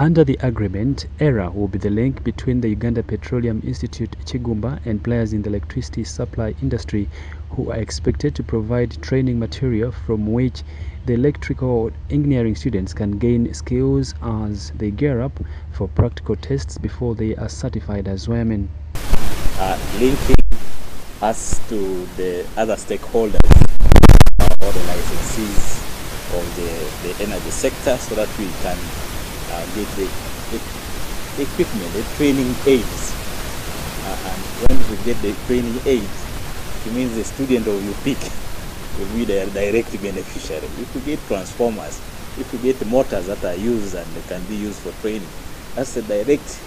Under the agreement, ERA will be the link between the Uganda Petroleum Institute Chigumba and players in the electricity supply industry who are expected to provide training material from which the electrical engineering students can gain skills as they gear up for practical tests before they are certified as women. Linking us to the other stakeholders, or the licensees of the energy sector, so that we can get the equipment, the training aids. And when we get the training aids, it means the student of UPIC will be the direct beneficiary. If we get transformers, if we get motors that are used and they can be used for training, that's a direct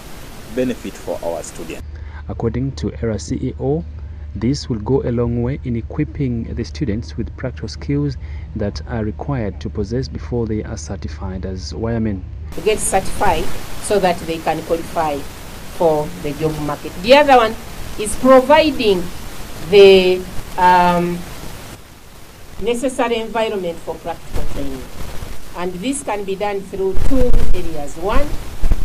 benefit for our students. According to ERA CEO, this will go a long way in equipping the students with practical skills that are required to possess before they are certified as wiremen. To get certified so that they can qualify for the job market. The other one is providing the necessary environment for practical training. And this can be done through two areas. One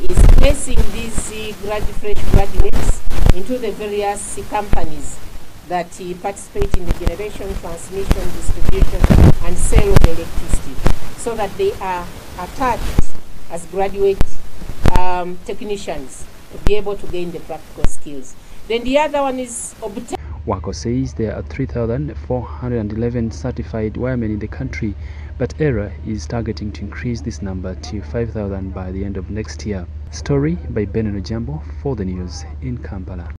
is placing these fresh graduates into the various companies that participate in the generation, transmission, distribution, and sale of electricity, so that they are attached as graduate technicians to be able to gain the practical skills. Then the other one is obtain. Waco says there are 3,411 certified wiremen in the country, but ERA is targeting to increase this number to 5,000 by the end of next year. Story by Ben Ojambo for the news in Kampala.